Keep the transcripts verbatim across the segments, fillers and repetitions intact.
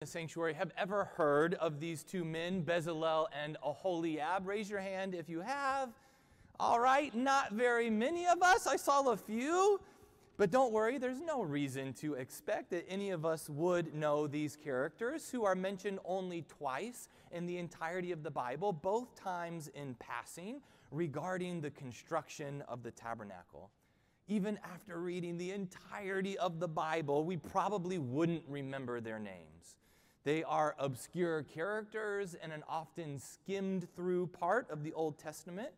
The sanctuary have ever heard of these two men, Bezalel and Oholiab. Raise your hand if you have. All right, not very many of us. I saw a few, but don't worry, there's no reason to expect that any of us would know these characters who are mentioned only twice in the entirety of the Bible, both times in passing, regarding the construction of the tabernacle. Even after reading the entirety of the Bible, we probably wouldn't remember their names. They are obscure characters and an often skimmed through part of the Old Testament.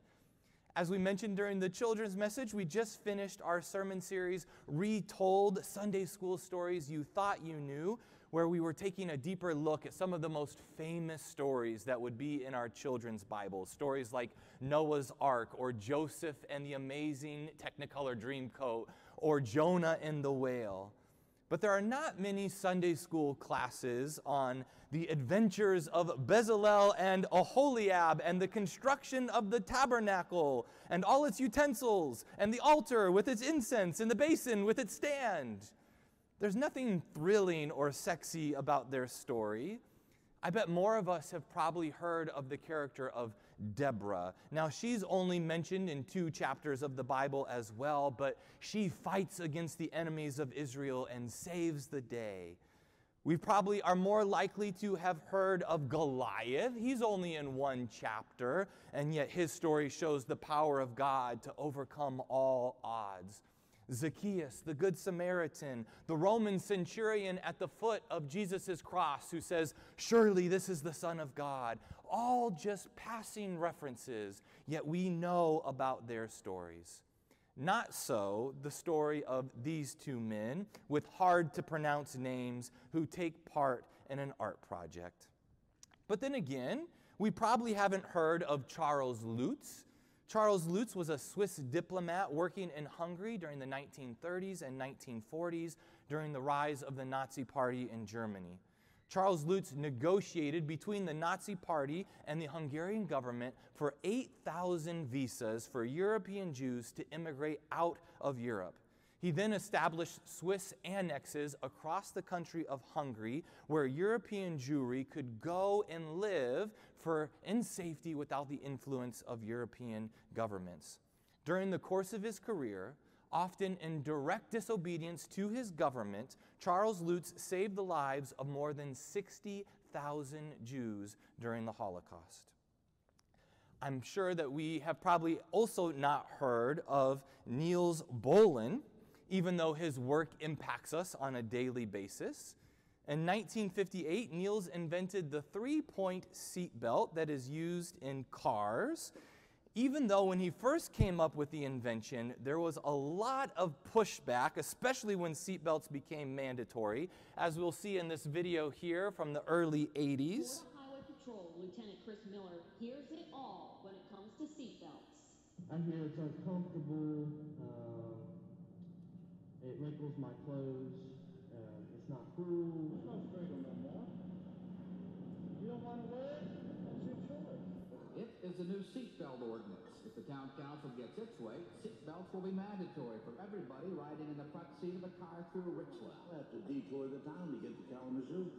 As we mentioned during the children's message, we just finished our sermon series, Retold Sunday School Stories You Thought You Knew, where we were taking a deeper look at some of the most famous stories that would be in our children's Bibles. Stories like Noah's Ark, or Joseph and the Amazing Technicolor Dreamcoat, or Jonah and the Whale. But there are not many Sunday school classes on the adventures of Bezalel and Oholiab and the construction of the tabernacle and all its utensils and the altar with its incense and the basin with its stand. There's nothing thrilling or sexy about their story. I bet more of us have probably heard of the character of Deborah. Now, she's only mentioned in two chapters of the Bible as well, but she fights against the enemies of Israel and saves the day. We probably are more likely to have heard of Goliath. He's only in one chapter, and yet his story shows the power of God to overcome all odds. Zacchaeus, the Good Samaritan, the Roman centurion at the foot of Jesus' cross who says, "Surely this is the Son of God." All just passing references, yet we know about their stories. Not so the story of these two men with hard-to-pronounce names who take part in an art project. But then again, we probably haven't heard of Charles Lutz. Charles Lutz was a Swiss diplomat working in Hungary during the nineteen thirties and nineteen forties during the rise of the Nazi Party in Germany. Charles Lutz negotiated between the Nazi Party and the Hungarian government for eight thousand visas for European Jews to immigrate out of Europe. He then established Swiss annexes across the country of Hungary where European Jewry could go and live for, in safety without the influence of European governments. During the course of his career, often in direct disobedience to his government, Charles Lutz saved the lives of more than sixty thousand Jews during the Holocaust. I'm sure that we have probably also not heard of Niels Bohlen, even though his work impacts us on a daily basis. In nineteen fifty-eight, Niels invented the three-point seatbelt that is used in cars. Even though when he first came up with the invention, there was a lot of pushback, especially when seatbelts became mandatory, as we'll see in this video here from the early eighties. Border Highway Patrol Lieutenant Chris Miller hears it all when it comes to seatbelts. I hear it's uncomfortable, uh, it wrinkles my clothes, uh, it's not cool. It's not straight on that one. You don't want to wear it? That's your choice. It is a new seatbelt ordinance. If the town council gets its way, seatbelts will be mandatory for everybody riding in the front seat of a car through Richland. I have to detour the town to get to Kalamazoo.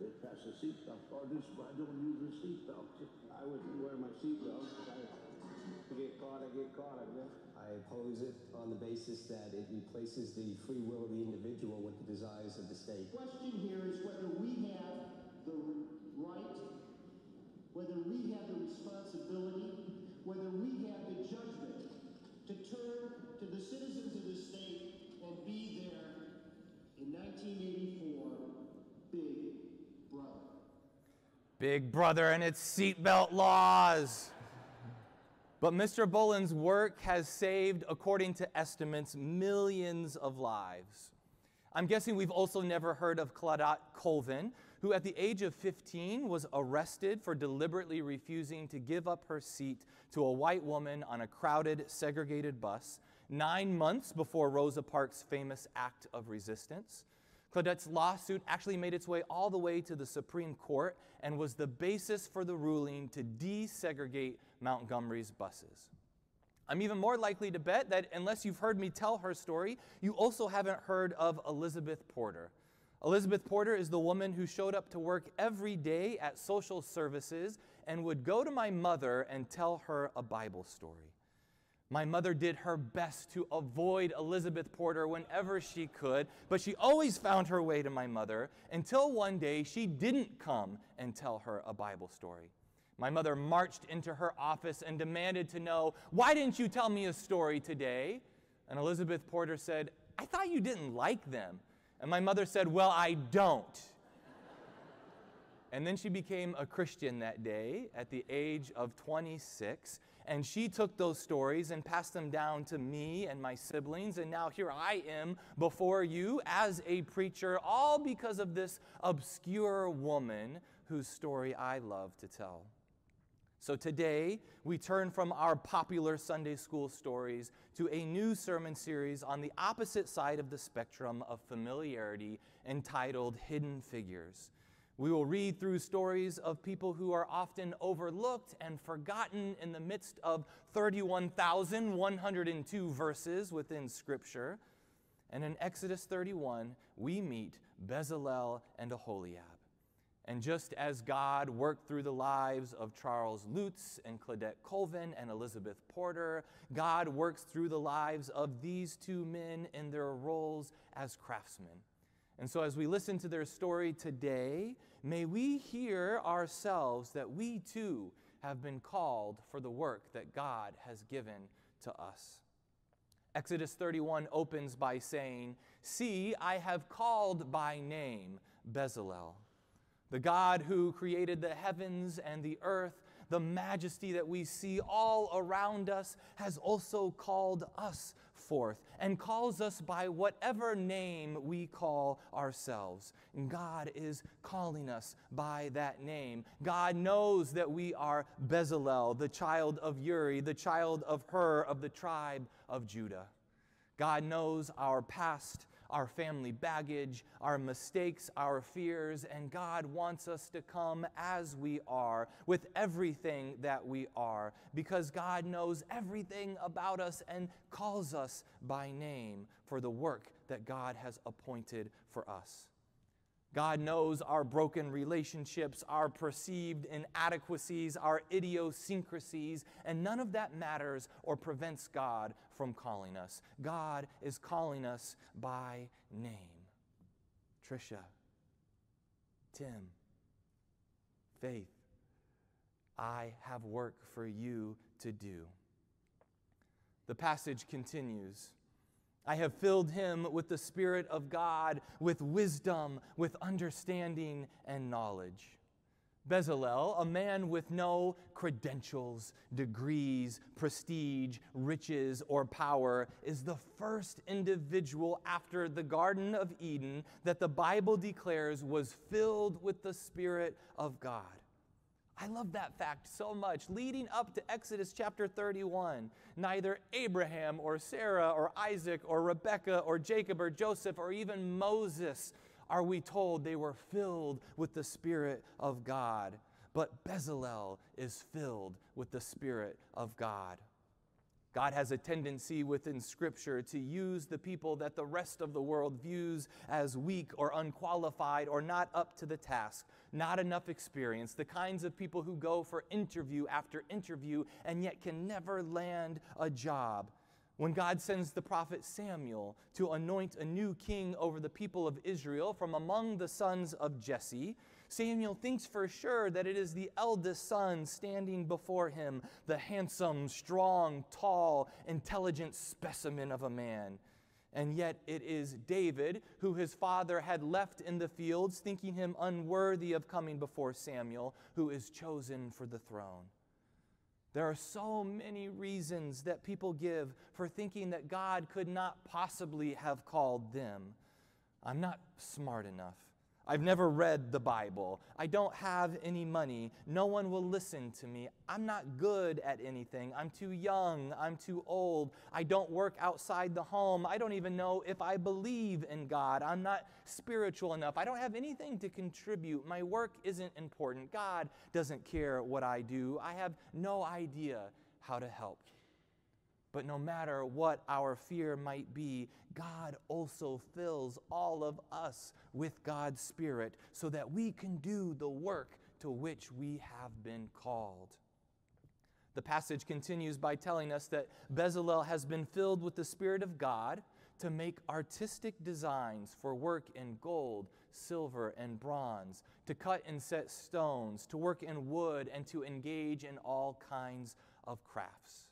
If that's a seatbelt ordinance, but I don't use a seatbelt. I wouldn't wear my seatbelt. If I get caught, I get caught, I guess. I oppose it on the basis that it replaces the free will of the individual with the desires of the state. The question here is whether we have the right, whether we have the responsibility, whether we have the judgment to turn to the citizens of the state and be there in nineteen eighty-four, Big Brother. Big Brother and its seatbelt laws. But Mister Bohlen's work has saved, according to estimates, millions of lives. I'm guessing we've also never heard of Claudette Colvin, who at the age of fifteen was arrested for deliberately refusing to give up her seat to a white woman on a crowded, segregated bus, nine months before Rosa Parks' famous act of resistance. Claudette's lawsuit actually made its way all the way to the Supreme Court and was the basis for the ruling to desegregate Montgomery's buses. I'm even more likely to bet that unless you've heard me tell her story, you also haven't heard of Elizabeth Porter. Elizabeth Porter is the woman who showed up to work every day at social services and would go to my mother and tell her a Bible story. My mother did her best to avoid Elizabeth Porter whenever she could, but she always found her way to my mother until one day she didn't come and tell her a Bible story. My mother marched into her office and demanded to know, "Why didn't you tell me a story today?" And Elizabeth Porter said, "I thought you didn't like them." And my mother said, "Well, I don't." And then she became a Christian that day at the age of twenty-six. And she took those stories and passed them down to me and my siblings. And now here I am before you as a preacher, all because of this obscure woman whose story I love to tell. So today, we turn from our popular Sunday school stories to a new sermon series on the opposite side of the spectrum of familiarity entitled Hidden Figures. We will read through stories of people who are often overlooked and forgotten in the midst of thirty-one thousand one hundred two verses within Scripture. And in Exodus thirty-one, we meet Bezalel and Oholiab. And just as God worked through the lives of Charles Lutz and Claudette Colvin and Elizabeth Porter, God works through the lives of these two men in their roles as craftsmen. And so as we listen to their story today, may we hear ourselves that we too have been called for the work that God has given to us. Exodus thirty-one opens by saying, "See, I have called by name Bezalel." The God who created the heavens and the earth, the majesty that we see all around us, has also called us forth and calls us by whatever name we call ourselves. And God is calling us by that name. God knows that we are Bezalel, the child of Uri, the child of Hur, of the tribe of Judah. God knows our past, our family baggage, our mistakes, our fears, and God wants us to come as we are, with everything that we are, because God knows everything about us and calls us by name for the work that God has appointed for us. God knows our broken relationships, our perceived inadequacies, our idiosyncrasies, and none of that matters or prevents God from calling us. God is calling us by name. Trisha, Tim, Faith, I have work for you to do. The passage continues. I have filled him with the Spirit of God, with wisdom, with understanding and knowledge. Bezalel, a man with no credentials, degrees, prestige, riches, or power, is the first individual after the Garden of Eden that the Bible declares was filled with the Spirit of God. I love that fact so much. Leading up to Exodus chapter thirty-one, neither Abraham or Sarah or Isaac or Rebekah or Jacob or Joseph or even Moses are we told they were filled with the Spirit of God. But Bezalel is filled with the Spirit of God. God has a tendency within Scripture to use the people that the rest of the world views as weak or unqualified or not up to the task, not enough experience, the kinds of people who go for interview after interview and yet can never land a job. When God sends the prophet Samuel to anoint a new king over the people of Israel from among the sons of Jesse, Samuel thinks for sure that it is the eldest son standing before him, the handsome, strong, tall, intelligent specimen of a man. And yet it is David, who his father had left in the fields, thinking him unworthy of coming before Samuel, who is chosen for the throne. There are so many reasons that people give for thinking that God could not possibly have called them. I'm not smart enough. I've never read the Bible. I don't have any money. No one will listen to me. I'm not good at anything. I'm too young. I'm too old. I don't work outside the home. I don't even know if I believe in God. I'm not spiritual enough. I don't have anything to contribute. My work isn't important. God doesn't care what I do. I have no idea how to help. But no matter what our fear might be, God also fills all of us with God's Spirit so that we can do the work to which we have been called. The passage continues by telling us that Bezalel has been filled with the Spirit of God to make artistic designs for work in gold, silver, and bronze, to cut and set stones, to work in wood, and to engage in all kinds of crafts.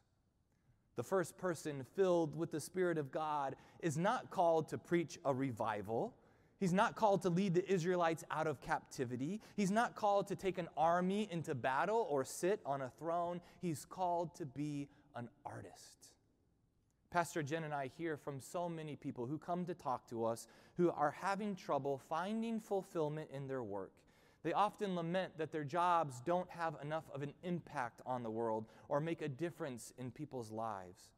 The first person filled with the Spirit of God is not called to preach a revival. He's not called to lead the Israelites out of captivity. He's not called to take an army into battle or sit on a throne. He's called to be an artist. Pastor Jen and I hear from so many people who come to talk to us who are having trouble finding fulfillment in their work. They often lament that their jobs don't have enough of an impact on the world or make a difference in people's lives.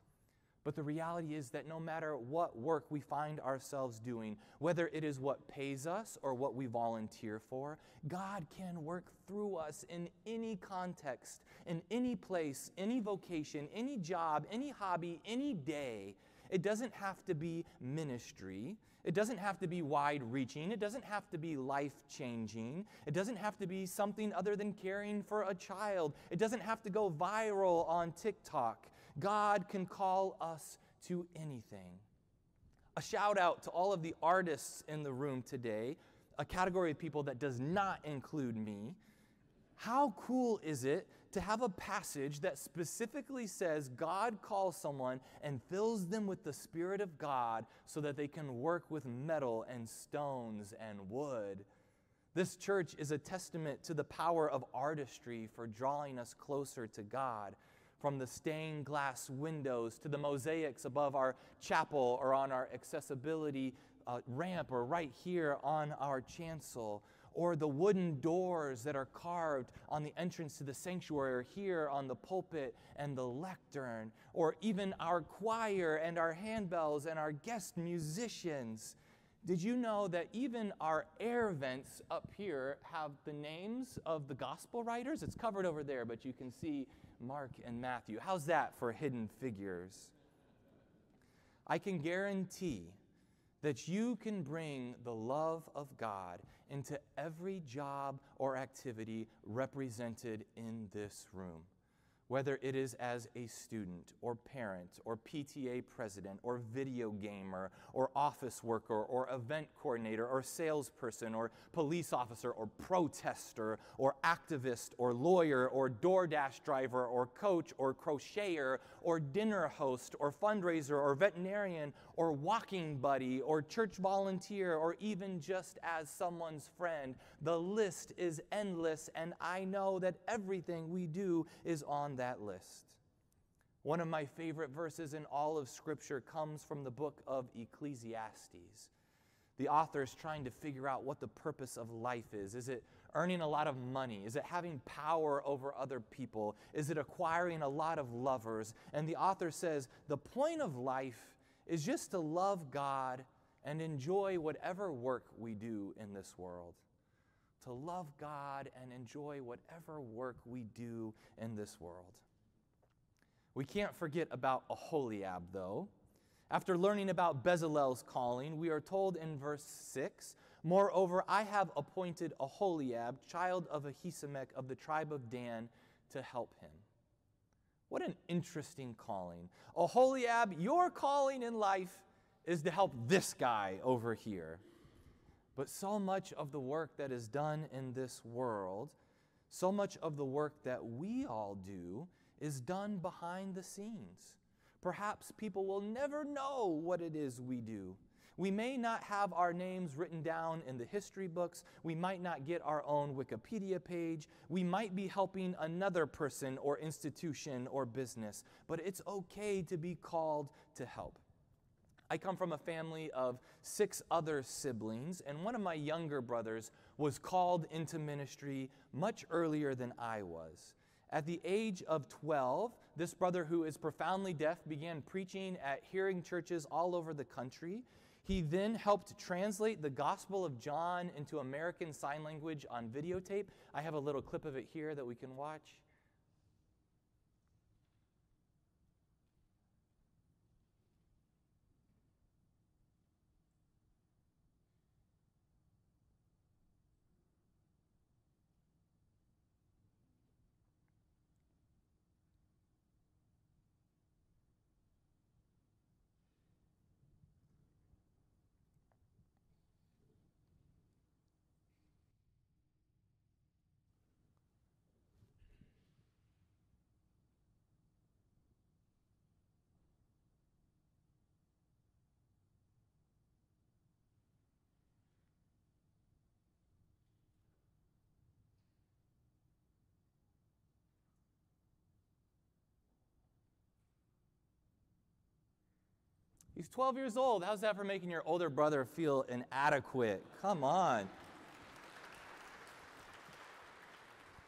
But the reality is that no matter what work we find ourselves doing, whether it is what pays us or what we volunteer for, God can work through us in any context, in any place, any vocation, any job, any hobby, any day. It doesn't have to be ministry. It doesn't have to be wide-reaching. It doesn't have to be life-changing. It doesn't have to be something other than caring for a child. It doesn't have to go viral on TikTok. God can call us to anything. A shout-out to all of the artists in the room today, a category of people that does not include me. How cool is it to have a passage that specifically says God calls someone and fills them with the Spirit of God so that they can work with metal and stones and wood? This church is a testament to the power of artistry for drawing us closer to God. From the stained glass windows to the mosaics above our chapel or on our accessibility uh, ramp or right here on our chancel, or the wooden doors that are carved on the entrance to the sanctuary or here on the pulpit and the lectern, or even our choir and our handbells and our guest musicians. Did you know that even our air vents up here have the names of the gospel writers? It's covered over there, but you can see Mark and Matthew. How's that for hidden figures? I can guarantee that you can bring the love of God into every job or activity represented in this room. Whether it is as a student or parent or P T A president or video gamer or office worker or event coordinator or salesperson or police officer or protester or activist or lawyer or DoorDash driver or coach or crocheter or dinner host or fundraiser or veterinarian or walking buddy or church volunteer or even just as someone's friend, the list is endless, and I know that everything we do is on that list. One of my favorite verses in all of Scripture comes from the book of Ecclesiastes. The author is trying to figure out what the purpose of life is. Is it earning a lot of money? Is it having power over other people? Is it acquiring a lot of lovers? And the author says, the point of life is just to love God and enjoy whatever work we do in this world. To love God and enjoy whatever work we do in this world. We can't forget about Oholiab, though. After learning about Bezalel's calling, we are told in verse six, "Moreover, I have appointed Oholiab, child of Ahisamech of the tribe of Dan, to help him." What an interesting calling. Oholiab, your calling in life is to help this guy over here. But so much of the work that is done in this world, so much of the work that we all do, is done behind the scenes. Perhaps people will never know what it is we do. We may not have our names written down in the history books. We might not get our own Wikipedia page. We might be helping another person or institution or business, but it's okay to be called to help. I come from a family of six other siblings, and one of my younger brothers was called into ministry much earlier than I was. At the age of twelve, this brother, who is profoundly deaf, began preaching at hearing churches all over the country. He then helped translate the Gospel of John into American Sign Language on videotape. I have a little clip of it here that we can watch. He's twelve years old. How's that for making your older brother feel inadequate? Come on.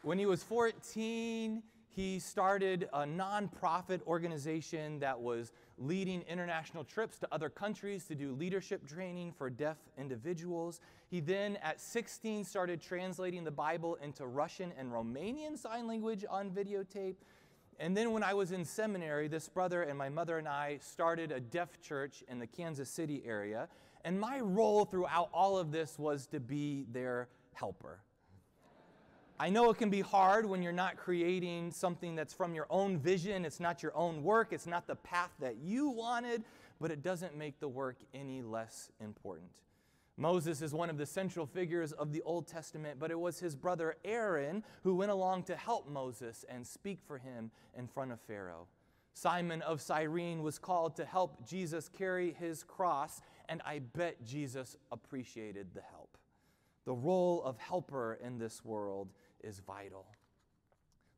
When he was fourteen, he started a nonprofit organization that was leading international trips to other countries to do leadership training for deaf individuals. He then, at sixteen, started translating the Bible into Russian and Romanian sign language on videotape. And then when I was in seminary, this brother and my mother and I started a deaf church in the Kansas City area. And my role throughout all of this was to be their helper. I know it can be hard when you're not creating something that's from your own vision. It's not your own work. It's not the path that you wanted, but it doesn't make the work any less important. Moses is one of the central figures of the Old Testament, but it was his brother Aaron who went along to help Moses and speak for him in front of Pharaoh. Simon of Cyrene was called to help Jesus carry his cross, and I bet Jesus appreciated the help. The role of helper in this world is vital.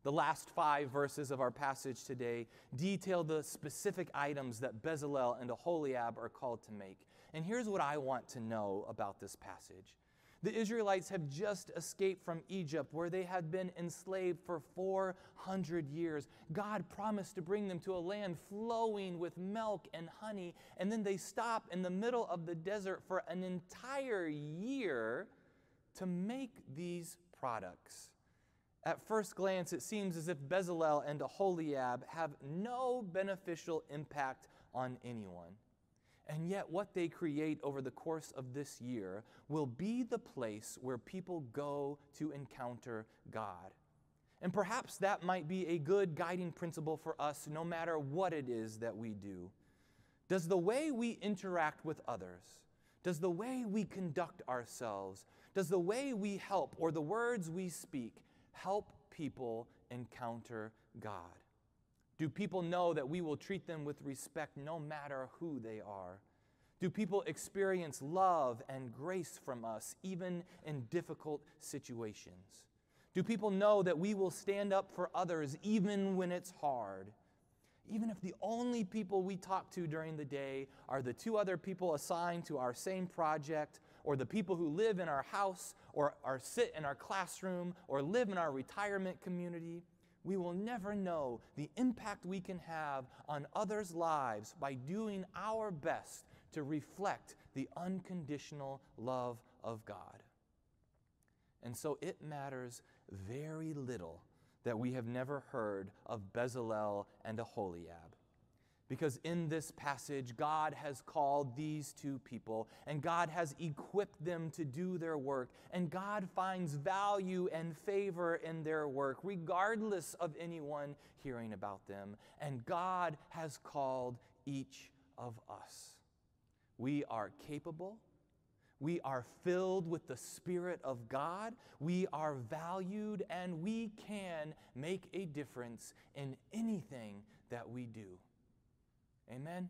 The last five verses of our passage today detail the specific items that Bezalel and Oholiab are called to make. And here's what I want to know about this passage. The Israelites have just escaped from Egypt, where they had been enslaved for four hundred years. God promised to bring them to a land flowing with milk and honey, and then they stop in the middle of the desert for an entire year to make these products. At first glance, it seems as if Bezalel and Oholiab have no beneficial impact on anyone. And yet what they create over the course of this year will be the place where people go to encounter God. And perhaps that might be a good guiding principle for us, no matter what it is that we do. Does the way we interact with others, does the way we conduct ourselves, does the way we help or the words we speak help people encounter God? Do people know that we will treat them with respect no matter who they are? Do people experience love and grace from us even in difficult situations? Do people know that we will stand up for others even when it's hard? Even if the only people we talk to during the day are the two other people assigned to our same project, or the people who live in our house, or, or sit in our classroom, or live in our retirement community, we will never know the impact we can have on others' lives by doing our best to reflect the unconditional love of God. And so it matters very little that we have never heard of Bezalel and Oholiab, because in this passage, God has called these two people, and God has equipped them to do their work, and God finds value and favor in their work, regardless of anyone hearing about them. And God has called each of us. We are capable. We are filled with the Spirit of God. We are valued, and we can make a difference in anything that we do. Amen.